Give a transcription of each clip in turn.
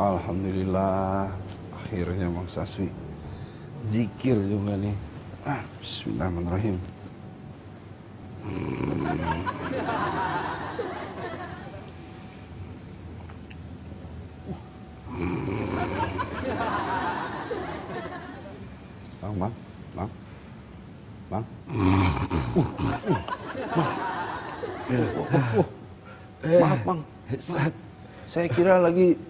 Alhamdulillah, akhirnya Bang Saswi zikir juga nih. Bismillahirrahmanirrahim. Bang. Maaf, Bang. Saya kira lagi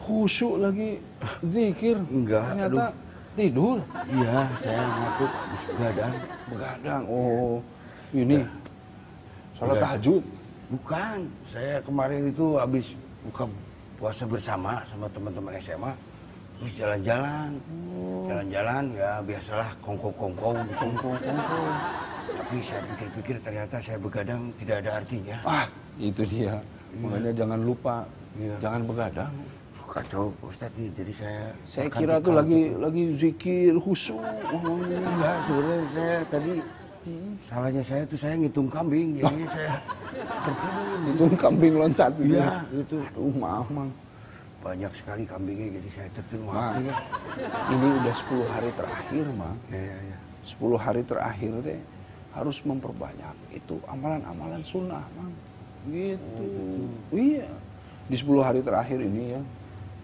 khusyuk, lagi zikir. Enggak, ternyata tidur. Iya, saya ngantuk. Begadang. Begadang. Oh, ini salat tahajud. Bukan, saya kemarin itu habis buka puasa bersama sama teman-teman SMA. Terus jalan-jalan. Jalan-jalan, ya biasalah kongkow. Tapi saya pikir-pikir ternyata saya begadang tidak ada artinya. Itu dia. Makanya jangan lupa, jangan begadang. Kacau, Pak Ustadz, jadi saya kira tuh lagi zikir khusyuk. Enggak, sebenarnya saya tadi salahnya saya tuh saya ngitung kambing, jadinya saya tertidur. Ngitung kambing loncat gitu. Iya, gitu. Maaf, Mang. Banyak sekali kambingnya, jadi saya tertidur. Maaf. Ya. Ini udah 10 hari terakhir, Mang. Iya. 10 hari terakhir deh harus memperbanyak itu amalan-amalan sunnah, Mang. Gitu. Iya. Di 10 hari terakhir ini ya,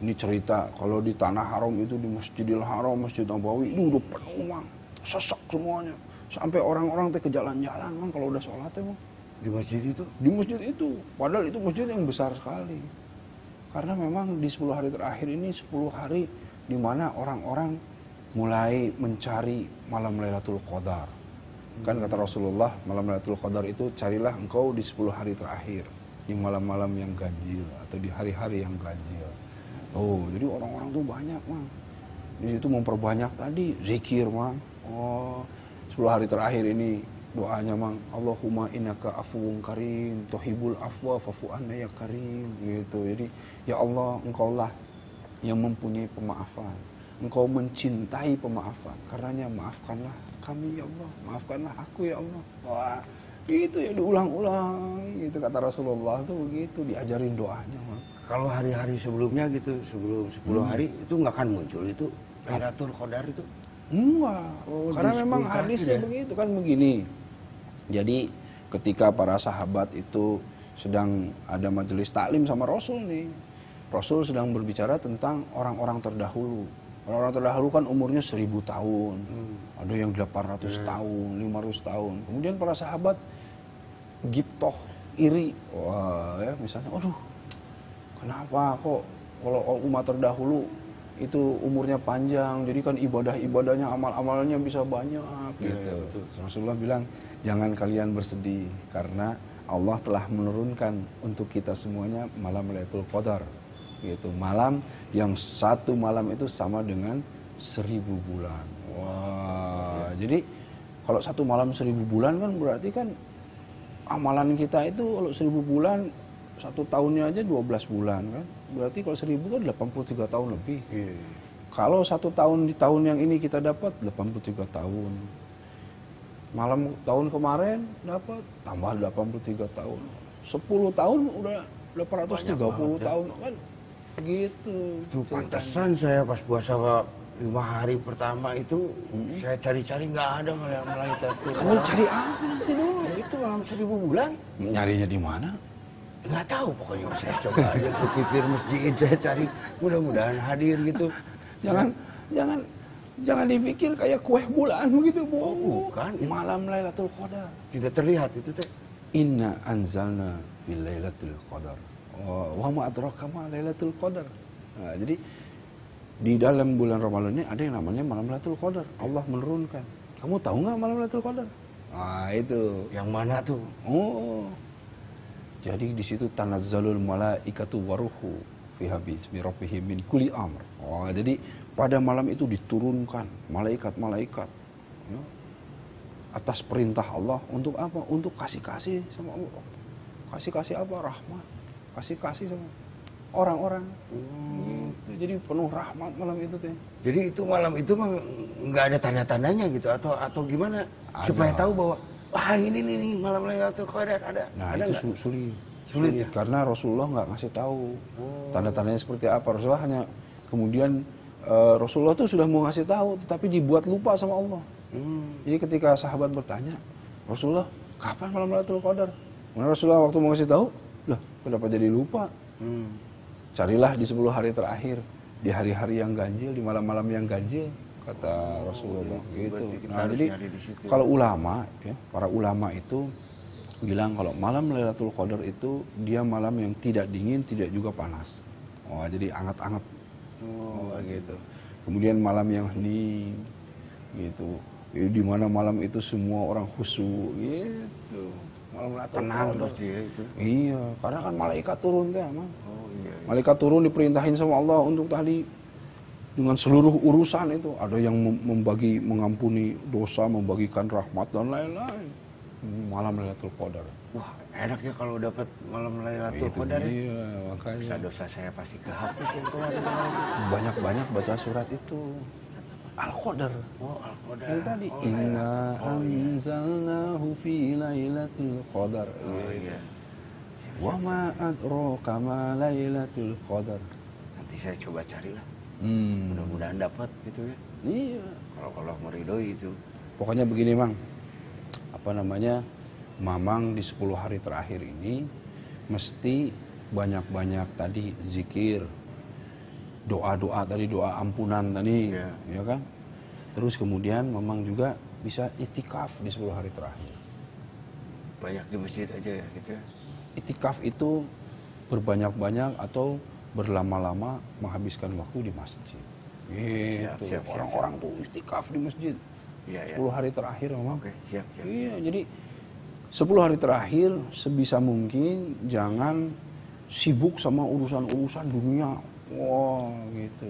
ini cerita kalau di Tanah Haram itu, di Masjidil Haram, Masjid Nabawi itu udah penuh, Bang. Sesak semuanya. Sampai orang-orang teh ke jalan-jalan, Bang, kalau udah sholat ya, Bang. Di masjid itu? Di masjid itu. Padahal itu masjid yang besar sekali. Karena memang di 10 hari terakhir ini 10 hari di mana orang-orang mulai mencari malam Lailatul Qadar. Kan kata Rasulullah, malam Lailatul Qadar itu carilah engkau di 10 hari terakhir, di malam-malam yang ganjil atau di hari-hari yang ganjil. Oh, jadi orang-orang tuh banyak, Mang. Di situ memperbanyak tadi zikir, Mang. 10 hari terakhir ini doanya, Mang. Allahumma innaka afuwun karim, tuhibul afwa fa'fu anna ya karim, gitu. Jadi, ya Allah, Engkaulah yang mempunyai pemaafan. Engkau mencintai pemaafan. Karenanya maafkanlah kami, ya Allah. Maafkanlah aku, ya Allah. Wah. Itu ya diulang-ulang, gitu kata Rasulullah tuh begitu, diajarin doanya, Bang. Kalau hari-hari sebelumnya gitu, sebelum 10 hari itu nggak akan muncul itu Lailatul Qadar itu? Enggak, karena memang hadisnya begitu kan begini. Jadi ketika para sahabat itu sedang ada majelis taklim sama Rasul nih. Rasul sedang berbicara tentang orang-orang terdahulu. Orang-orang terdahulu kan umurnya 1000 tahun, ada yang 800 tahun, 500 tahun. Kemudian para sahabat giptoh, iri. Wah, ya misalnya, aduh, kenapa kok kalau umat terdahulu itu umurnya panjang, jadi kan ibadah-ibadahnya, amal-amalnya bisa banyak. Gitu. Rasulullah bilang, jangan kalian bersedih, karena Allah telah menurunkan untuk kita semuanya malam Lailatul Qadar. Gitu, malam yang satu malam itu sama dengan 1000 bulan. Wah, jadi kalau satu malam 1000 bulan kan berarti kan amalan kita itu kalau 1000 bulan, satu tahunnya aja 12 bulan kan. Berarti kalau 1000 kan 83 tahun lebih. Kalau satu tahun di tahun yang ini kita dapat 83 tahun. Malam tahun kemarin dapat tambah 83 tahun. 10 tahun udah 830 tahun kan. Gitu. Itu pantesan saya pas puasa 5 hari pertama itu saya cari-cari nggak ada malah itu. Kamu cari apa nanti dulu? Ya, itu malam 1000 bulan. Nyarinya di mana? Nggak tahu, pokoknya saya coba aja ke bibir masjid saya cari. Mudah-mudahan hadir gitu. Jangan dipikir kayak kue bulan begitu, Bu. Oh, bukan. Malam Lailatul Qadar. Tidak terlihat itu teh. Inna anzalna bil Lailatul Qadar. Wa ma adraka ma Lailatul Qadar. Nah, jadi di dalam bulan Ramadan ini ada yang namanya malam Lailatul Qadar. Allah menurunkan. Kamu tahu nggak malam Lailatul Qadar? Ah, itu. Yang mana tuh? Oh. Jadi di situ tanazzalul malaikatu waruhu fiha bismi rabbihim min kulli amr. Oh, jadi pada malam itu diturunkan malaikat-malaikat ya, atas perintah Allah untuk apa? Untuk kasih-kasih sama Allah. Kasih-kasih apa? Rahmat. Kasih-kasih sama orang-orang. Jadi penuh rahmat malam itu teh. Jadi itu malam itu mah nggak ada tanda-tandanya gitu atau gimana ada. Supaya tahu bahwa wah ini nih malam Lailatul Qadar ada. Nah, ada itu suri. Sulit ya? Karena Rasulullah nggak ngasih tahu tanda-tandanya seperti apa. Rasulullah hanya kemudian Rasulullah tuh sudah mau ngasih tahu, tetapi dibuat lupa sama Allah. Jadi ketika sahabat bertanya, Rasulullah kapan malam Lailatul Qadar? Karena Rasulullah waktu mau ngasih tahu, loh kenapa jadi lupa? Carilah di 10 hari terakhir, di hari-hari yang ganjil, di malam-malam yang ganjil, kata Rasulullah. Gitu. Nah, jadi kalau ulama, ya, para ulama itu bilang kalau malam Lailatul Qadar itu dia malam yang tidak dingin, tidak juga panas. Oh, jadi anget-anget. Gitu. Kemudian malam yang hening, gitu. Di mana malam itu semua orang khusyuk, gitu. Tenang pasti ya itu. Iya, karena kan malaikat turun teh, Mang. Oh, iya, iya. Malaikat turun diperintahin sama Allah untuk tadi dengan seluruh urusan itu, ada yang membagi mengampuni dosa, membagikan rahmat dan lain-lain. Malam Lailatul Qadar. Wah, enak ya kalau dapat malam Lailatul Qadar. Iya, makanya. Bisa dosa saya pasti kehapus itu. Banyak-banyak baca surat itu. Al-Qadar. Oh, Al-Qadar. Yang tadi inna anzalnahu fi lailatul qadar. Wa ma adraka ma lailatul qadar. Nanti saya coba carilah. Mudah-mudahan dapat gitu ya. Iya. Kalau Allah meridhoi itu. Pokoknya begini, Mang. Apa namanya? Mamang di 10 hari terakhir ini mesti banyak-banyak tadi zikir. Doa-doa tadi, doa ampunan tadi, ya kan? Terus kemudian memang juga bisa itikaf di 10 hari terakhir. Banyak di masjid aja ya gitu ya? Itikaf itu berbanyak-banyak atau berlama-lama menghabiskan waktu di masjid. Gitu, orang-orang tuh itikaf di masjid. Ya. 10 hari terakhir memang. Iya, jadi 10 hari terakhir sebisa mungkin jangan sibuk sama urusan-urusan dunia. Wow, gitu.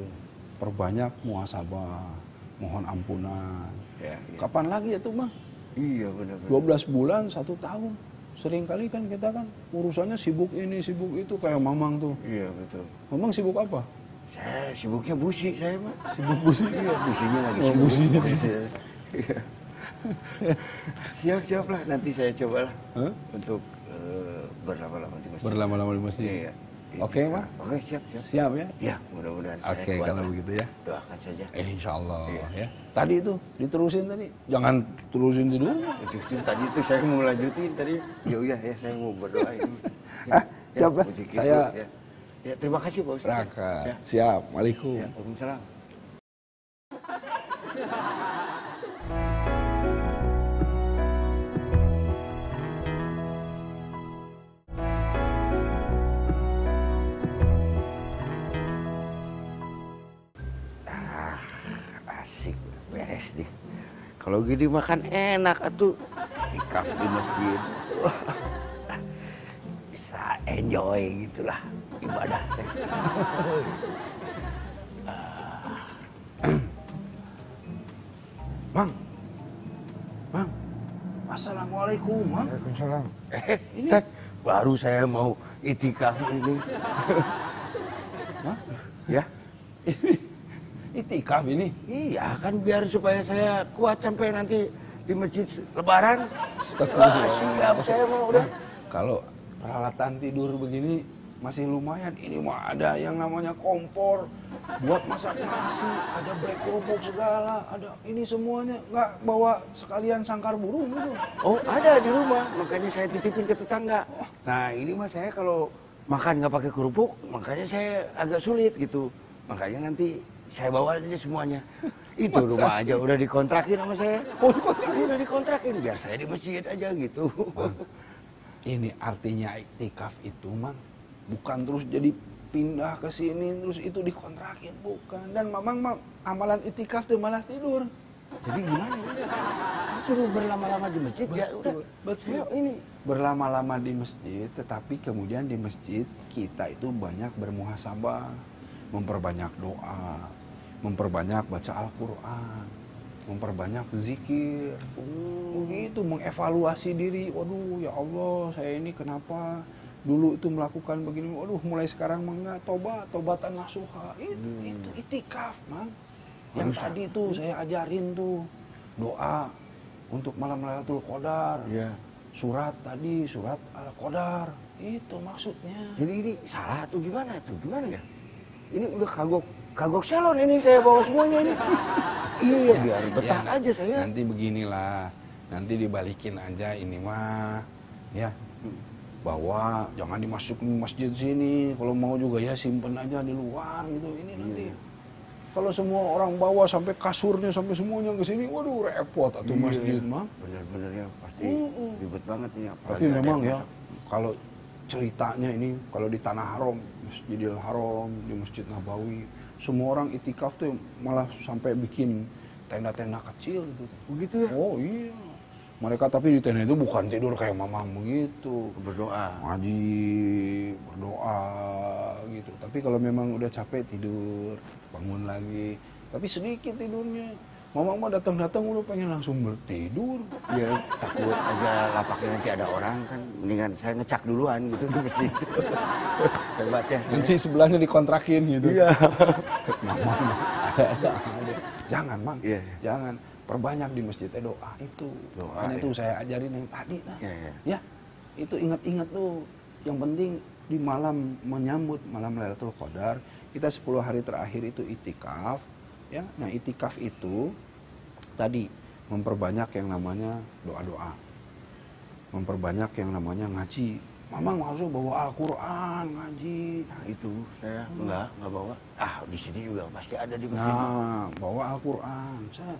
Perbanyak muasabah, mohon ampunan. Ya. Kapan lagi ya tuh, Mang? Iya, benar-benar. 12 bulan, 1 tahun. Seringkali kan kita kan urusannya sibuk ini, sibuk itu. Kayak Mamang tuh. Iya, betul. Mamang sibuk apa? Saya sibuknya busi, saya, Mang. Sibuk busi? Iya, businya lagi sibuk. Businya sibuk. Iya. Siap-siap lah, nanti saya cobalah untuk berlama-lama di masjid. Berlama-lama di masjid? Iya. Oke, Pak. Oke, siap. Siap ya? Ya, mudah-mudahan. Oke, kalau begitu ya. Doakan saja. Insyaallah ya. Tadi itu diterusin tadi. Jangan terusin dulu. Justru tadi itu saya mau lanjutin tadi. Ya saya mau berdoa ini. Siap, Pak. Saya ya, terima kasih, Pak Ustaz. Ya. Siap. Waalaikumsalam. Ya, waalaikumsalam. Kalau gini makan enak atuh, ikaf di masjid, bisa enjoy gitulah ibadah. Bang, assalamualaikum, Bang. Waalaikumsalam. Ini baru saya mau itikaf ini. Ya. Itikaf ini? Iya, kan biar supaya saya kuat sampai nanti di masjid lebaran. Wah, siap saya mau udah. Kalau peralatan tidur begini masih lumayan. Ini mah ada yang namanya kompor buat masak nasi, ada black kerupuk segala, ada ini semuanya. Nggak bawa sekalian sangkar burung gitu. Oh, ada di rumah. Makanya saya titipin ke tetangga. Nah, ini mah saya kalau makan nggak pakai kerupuk, makanya saya agak sulit gitu. Makanya nanti saya bawa aja semuanya. Itu masa rumah aja udah dikontrakin sama saya. Oh, dikontrakin? Udah dikontrakin, biar saya di masjid aja gitu. Bang, ini artinya iktikaf itu, Mang, bukan terus jadi pindah ke sini terus itu dikontrakin, bukan. Dan Mamang amalan iktikaf itu malah tidur. Jadi gimana ya? Kan suruh berlama-lama di masjid, ya udah. Betul. Ini berlama-lama di masjid, tetapi kemudian di masjid kita itu banyak bermuhasabah. Memperbanyak doa, memperbanyak baca Al-Quran, memperbanyak zikir, gitu, mengevaluasi diri. Waduh, ya Allah, saya ini kenapa dulu itu melakukan begini? Waduh, mulai sekarang mengat, tobatan nasuha. Itu itikaf, Mang. Yang tadi itu saya ajarin tuh doa untuk malam Lailatul Qadar. surat tadi, surat Al-Qadar, itu maksudnya. Jadi ini salah tuh gimana tuh, gimana ya? Ini udah kagok salon ini saya bawa semuanya ini. Iya biar betah ya, aja saya. Nanti beginilah, nanti dibalikin aja ini mah, ya. Bawa, jangan dimasukin masjid sini, kalau mau juga ya simpen aja di luar gitu, ini nanti. Kalau semua orang bawa sampai kasurnya sampai semuanya ke sini, waduh repot atau masjid mah. Bener-bener ya pasti ribet banget ini. Tapi memang ya kalau ceritanya ini kalau di Tanah Haram, Masjidil Haram, di Masjid Nabawi, semua orang itikaf tuh malah sampai bikin tenda-tenda kecil gitu. Begitu ya? Oh iya. Mereka tapi di tenda itu bukan tidur kayak mamang begitu. Berdoa. Ngaji, berdoa gitu. Tapi kalau memang udah capek tidur, bangun lagi. Tapi sedikit tidurnya. Mamang mah datang-datang udah pengen langsung bertidur. Ya takut aja lapaknya nanti ada orang kan. Mendingan saya ngecak duluan gitu di masjid. Hebat ya. Nanti sebelahnya dikontrakin gitu. Iya. Mamang ada. Jangan, Mang. Yeah. Jangan. Perbanyak di masjid doa itu. Doa itu saya ajarin yang tadi nah. Ya. Itu ingat-ingat tuh. Yang penting di malam menyambut malam Lailatul Qadar, kita 10 hari terakhir itu itikaf ya. Nah, itikaf itu tadi memperbanyak yang namanya doa-doa. Memperbanyak yang namanya ngaji. Mamang harusnya bawa Al-Qur'an, ngaji. Nah, itu saya enggak bawa. Ah, di sini juga pasti ada di masjid. Nah, bawa Al-Qur'an. Saya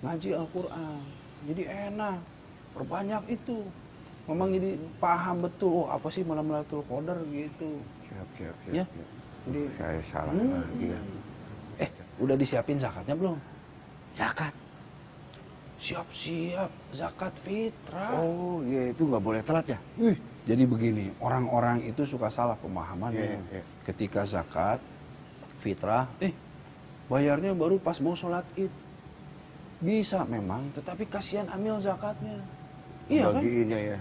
ngaji Al-Qur'an, jadi enak, perbanyak itu. Memang jadi paham betul, oh apa sih malam Lailatul Qadar gitu. Siap. Ya? Jadi, saya salah lagi ya. Udah disiapin zakatnya belum? Zakat? Siap-siap, zakat fitrah. Oh iya, itu nggak boleh telat ya? Jadi begini, orang-orang itu suka salah pemahamannya. Ketika zakat fitrah, bayarnya baru pas mau sholat id. Bisa memang, tetapi kasihan amil zakatnya. Iya kan? Ya.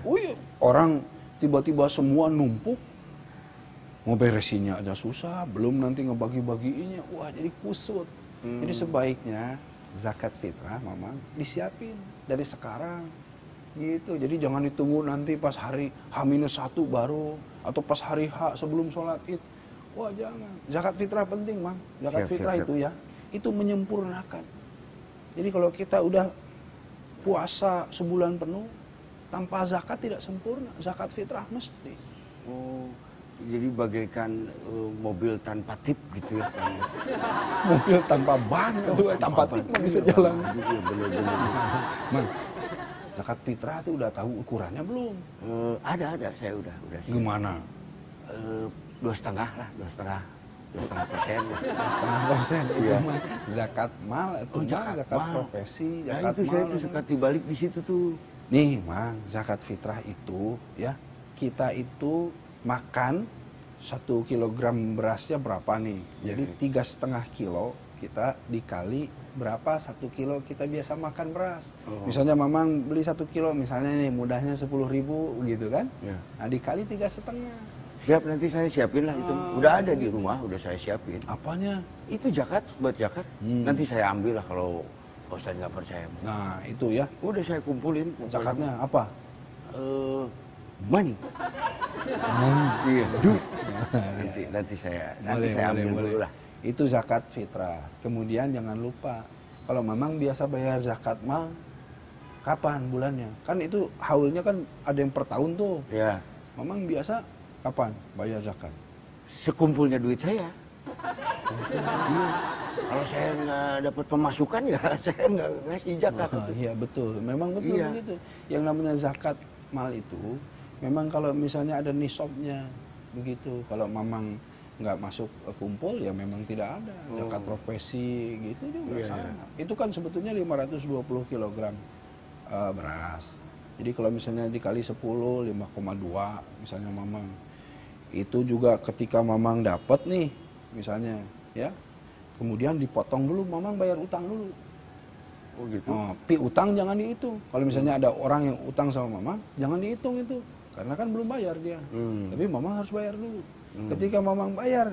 Orang tiba-tiba semua numpuk. Ngeberesinya aja susah, belum nanti ngebagi-bagiinnya. Wah, jadi kusut. Jadi sebaiknya zakat fitrah memang disiapin dari sekarang. Gitu. Jadi jangan ditunggu nanti pas hari H-1 baru atau pas hari H sebelum sholat id. Wah, jangan. Zakat fitrah penting, Mang. Zakat fitrah itu ya. Itu menyempurnakan. Jadi kalau kita udah puasa sebulan penuh, tanpa zakat tidak sempurna. Zakat fitrah mesti. Oh, jadi bagaikan mobil tanpa tip gitu ya? Mobil tanpa ban, tanpa tip nggak bisa jalan. Nah, zakat fitrah itu udah tahu ukurannya belum? Ada, saya udah. Gimana? 2,5 lah, 2,5%. 2,5%. Iya. Zakat mal, itu zakat profesi, zakat mal. Nah, itu saya tuh suka dibalik di situ tuh. Nih, Mang, zakat fitrah itu ya, kita itu makan 1 kilogram berasnya berapa nih? Jadi 3,5 kilo kita dikali berapa 1 kilo kita biasa makan beras. Misalnya Mamang beli 1 kilo, misalnya nih mudahnya 10.000 gitu kan? Nah, dikali 3,5. Siap, nanti saya siapin lah itu. Udah ada di rumah, udah saya siapin. Apanya? Itu zakat, buat zakat. Nanti saya ambil lah kalau Ustaz nggak percaya. Nah, itu ya. Udah saya kumpulin. Zakatnya apa? Money. Iya, duit. Nanti saya ambil dulu lah. Itu zakat fitrah. Kemudian jangan lupa, kalau memang biasa bayar zakat mal, kapan bulannya? Kan itu haulnya kan ada yang per tahun tuh. Iya. Memang biasa kapan bayar zakat? Sekumpulnya duit saya. Kalau saya nggak dapat pemasukan ya saya nggak ngasih zakat. Iya betul, memang betul begitu. Yang namanya zakat mal itu memang kalau misalnya ada nisabnya begitu. Kalau memang nggak masuk kumpul ya memang tidak ada. Zakat profesi gitu juga sama. Itu kan sebetulnya 520 kilogram beras. Jadi kalau misalnya dikali 10, 5,2 misalnya Mamang. Itu juga ketika Mamang dapat nih, misalnya, ya. Kemudian dipotong dulu, Mamang bayar utang dulu. Oh gitu. Nah, utang jangan dihitung. Kalau misalnya ada orang yang utang sama Mamang, jangan dihitung itu. Karena kan belum bayar dia. Tapi Mamang harus bayar dulu. Ketika Mamang bayar,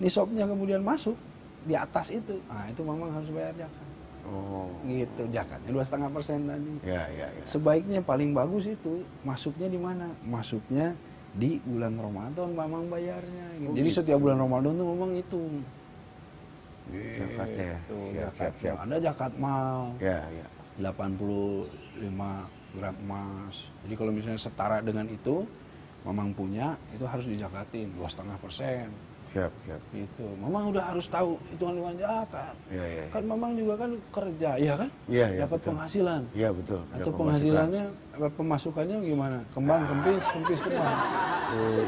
nisabnya kemudian masuk, di atas itu. Nah, itu Mamang harus bayar zakat. Oh. Gitu, jakatnya 2,5% tadi. Ya. Sebaiknya paling bagus itu masuknya di mana? Masuknya di bulan Ramadan Mamang bayarnya. Gitu. Oh, jadi gitu. Setiap bulan Ramadan tuh Mamang hitung. Zakat ya. Siap. Ada zakat mal. Ya. 85 gram emas. Jadi kalau misalnya setara dengan itu Mamang punya, itu harus dijakatin 2,5%. Siap. Itu, Mamang udah harus tahu hitungan zakat. Iya. Kan Mamang juga kan kerja, ya kan? Iya. Dapat betul. Penghasilan. Iya betul. Atau penghasilannya, pemasukannya gimana? Kembang, kempis, kembang.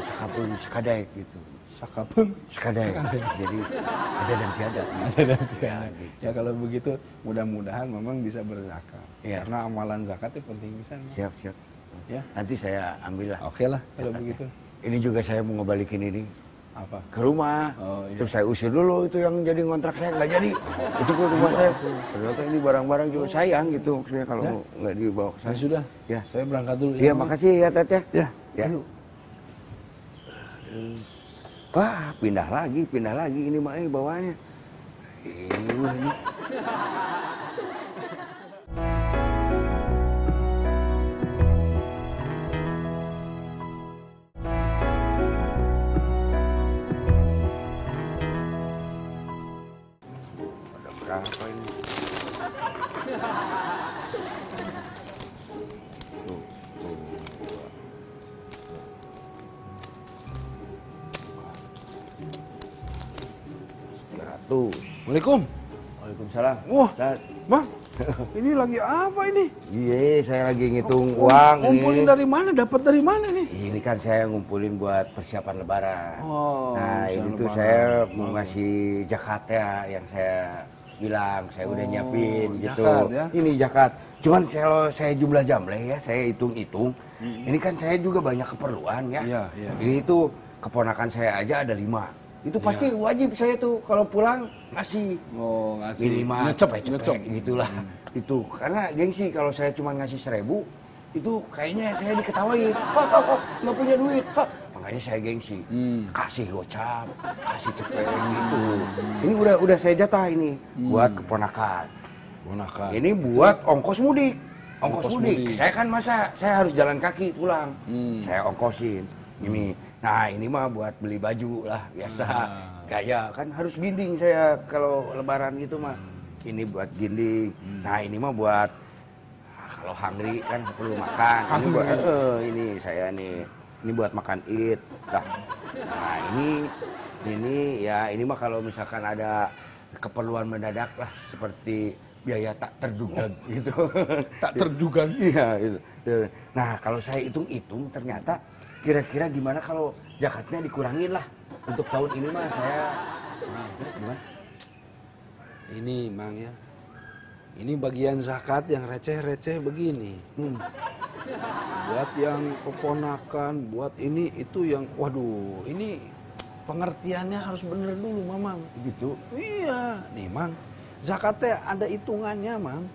Sakapun, sekadaik gitu. Sakapun, sekadaik. Jadi ada dan tiada. Ada dan tiada. Gitu. Ya kalau begitu, mudah-mudahan Mamang bisa berzakat. Ya. Karena amalan zakat itu penting bisa. Siap. Ya. Nanti saya ambillah. Oke, kalau zakatnya. Begitu. Ini juga saya mau ngebalikin ini. Apa? Ke rumah, iya. Terus saya usir dulu itu yang jadi ngontrak saya, nggak jadi itu ke rumah saya, ternyata ini barang-barang juga sayang gitu, maksudnya kalau nggak dibawa ke sana. Ya sudah, ya. Saya berangkat dulu ya, makasih ya Teteh ya. Wah, pindah lagi ini mah bawaannya ini. Apa ini? Tuh. 300. Waalaikumsalam. Wah, Bang, ini lagi apa ini? Iya, saya lagi ngitung uang. Ngumpulin dari mana? Dapat dari mana nih? Ini kan saya ngumpulin buat persiapan Lebaran. Oh, nah, ini tuh saya mau ngasih zakat ya, yang saya bilang saya udah nyiapin gitu. Zakat, ya? Ini zakat. Cuman kalau saya jumlah jamleh ya, saya hitung-hitung. Ini kan saya juga banyak keperluan ya. Iya. Jadi itu keponakan saya aja ada 5. Itu pasti wajib saya tuh kalau pulang ngasih. Oh, ngasih. Minimal ngecep gitulah. Itu karena gengsi kalau saya cuma ngasih 1.000 itu kayaknya saya diketawain. Nggak punya duit. Makanya saya gengsi. Kasih gocap, kasih cepet gitu. Ini udah saya jatah ini buat keponakan. Ini buat ongkos mudik. Ongkos mudik. Saya kan masa saya harus jalan kaki pulang. Saya ongkosin. Ini. Nah, ini mah buat beli baju lah biasa. Gaya kan harus ginding saya kalau lebaran gitu mah. Ini buat ginding. Nah, ini mah buat kalau hungry kan perlu makan. Ini buat ini saya nih. Ini buat makan Eid. Nah, ini ya ini mah kalau misalkan ada keperluan mendadak lah seperti biaya tak terduga gitu. Tak terduga. Iya gitu. Nah, kalau saya hitung-hitung ternyata kira-kira gimana kalau zakatnya dikurangin lah untuk tahun ini mah saya gimana? Ini Mang ya. Ini bagian zakat yang receh-receh begini. Buat yang keponakan, buat ini itu yang waduh, ini pengertiannya harus bener dulu Mamang. Gitu. Iya, nih Mang. Zakatnya ada hitungannya, Mang.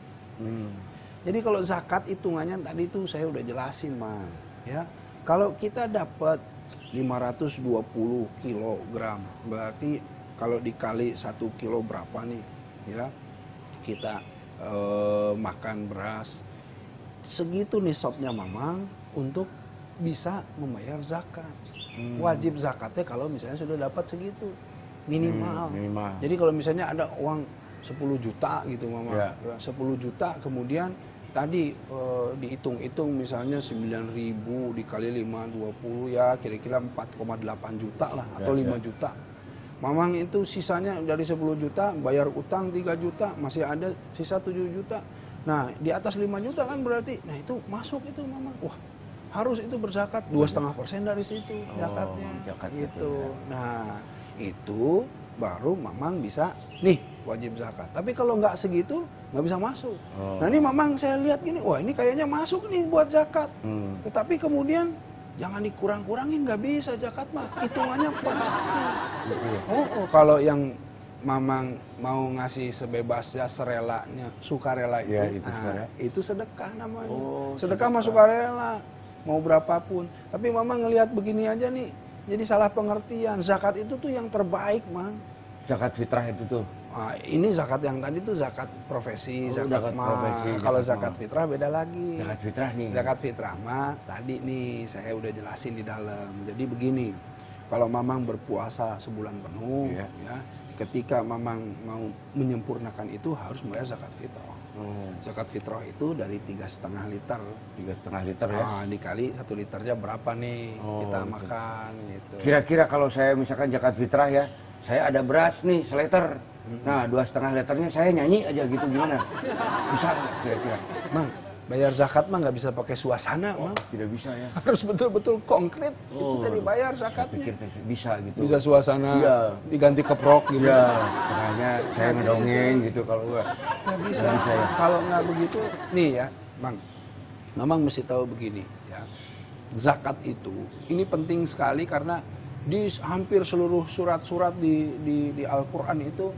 Jadi kalau zakat hitungannya tadi itu saya udah jelasin, Mang, ya. Kalau kita dapat 520 kilogram, berarti kalau dikali 1 kilo berapa nih? Ya. Kita makan beras segitu nisabnya Mamang untuk bisa membayar zakat. Wajib zakatnya kalau misalnya sudah dapat segitu minimal. Jadi kalau misalnya ada uang 10 juta gitu Mamang, 10 juta kemudian tadi dihitung-hitung misalnya 9.000 dikali 520 ya kira-kira 4,8 juta lah atau 5 juta. Mamang itu sisanya dari 10 juta, bayar utang 3 juta, masih ada sisa 7 juta. Nah, di atas 5 juta kan berarti, nah itu masuk itu Mamang. Wah, harus itu berzakat, 2,5% dari situ zakatnya. Gitu. Ya. Nah, itu baru Mamang bisa, nih wajib zakat. Tapi kalau nggak segitu, nggak bisa masuk. Nah, ini Mamang saya lihat gini, wah ini kayaknya masuk nih buat zakat. Tetapi kemudian, jangan dikurang-kurangin, nggak bisa zakat mah. Hitungannya pasti. Kalau yang Mamang mau ngasih sebebasnya, serelanya, sukarela itu, ya, itu sedekah namanya. Sedekah mah sukarela, mau berapapun. Tapi Mamang ngelihat begini aja nih, jadi salah pengertian. Zakat itu tuh yang terbaik, Mang. Zakat fitrah itu tuh. Nah, ini zakat yang tadi itu zakat profesi, zakat mal. Kalau zakat fitrah beda lagi. Zakat fitrah nih. Zakat fitrah mah tadi nih saya udah jelasin di dalam. Jadi begini, kalau mamang berpuasa sebulan penuh, ya, ketika mamang mau menyempurnakan itu harus mulai zakat fitrah. Zakat fitrah itu dari 3,5 liter. 3,5 liter ya? Nah, dikali 1 liternya berapa nih kita makan gitu. Kira-kira kalau saya misalkan zakat fitrah ya, saya ada beras nih seliter. Nah, 2,5 liternya saya nyanyi aja gitu gimana? Bisa nggak kira-kira? Mang, bayar zakat mah nggak bisa pakai suasana, Mang. Tidak bisa ya. Harus betul-betul konkret kita dibayar zakatnya. Pikir bisa gitu. Bisa suasana, ya. Diganti keprok gitu. Ya, setengahnya saya ngedongeng gitu kalau gua. Nggak bisa. Ya. Kalau nggak begitu, nih ya, Mang. Mamang mesti tahu begini, ya. Zakat itu, ini penting sekali karena di hampir seluruh surat-surat di Al-Quran itu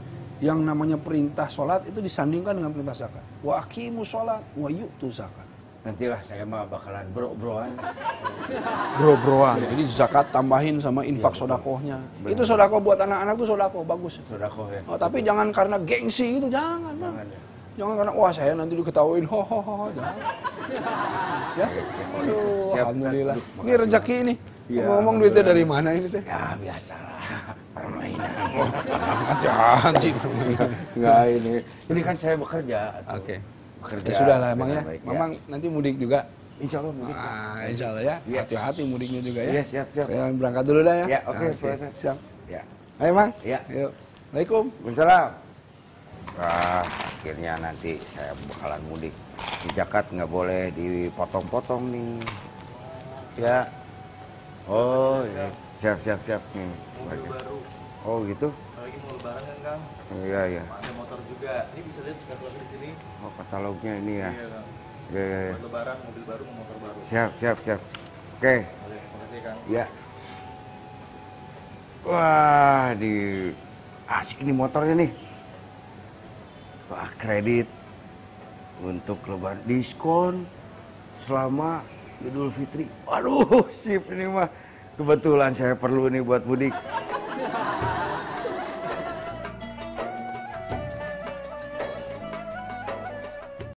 yang namanya perintah sholat itu disandingkan dengan perintah zakat. Wa aqimu sholat wa yu'tu zakat. Nantilah saya mah bakalan bro-broan. Ya. Jadi zakat tambahin sama infak sodakohnya. Benar. Itu sodakoh buat anak-anak itu sodakoh bagus. Sodakoh ya. Oh, tapi betul. Jangan karena gengsi itu, jangan. Jangan karena wah saya nanti diketawain jangan. Ya. Aduh, alhamdulillah. Ini rezeki ini. Ya, ngomong duitnya dari mana ini teh? Ya biasalah permainan. Jangan sih permainan. Enggak ini. Ini kan saya bekerja. Oke. Bekerja. Ya, sudahlah emang ya. Memang nanti mudik juga. Insya Allah mudik. Ah, insya Allah ya. Hati-hati mudiknya juga ya. Yes, siap. Saya berangkat dulu dah ya. Ya, oke. Siap. Ya. Ayo Mang. Ya. Yuk. Assalamualaikum. Waalaikumsalam. Ah, akhirnya nanti saya bakalan mudik. Di zakat nggak boleh dipotong-potong nih. Ya. Oh iya, siap nih. Mobil baru. Oh gitu? Lagi mau lebaran kan Kang? Iya. Ada motor juga, ini bisa lihat katalognya di sini. Oh katalognya ini ya? Iya Kang. Iya. Buat lebaran, mobil baru, motor baru. Siap. Oke. Oke, makasih Kang. Iya. Wah, asik nih motornya nih. Wah, kredit untuk lebaran, diskon selama Idul Fitri. Waduh, sip ini mah. Kebetulan saya perlu nih buat mudik.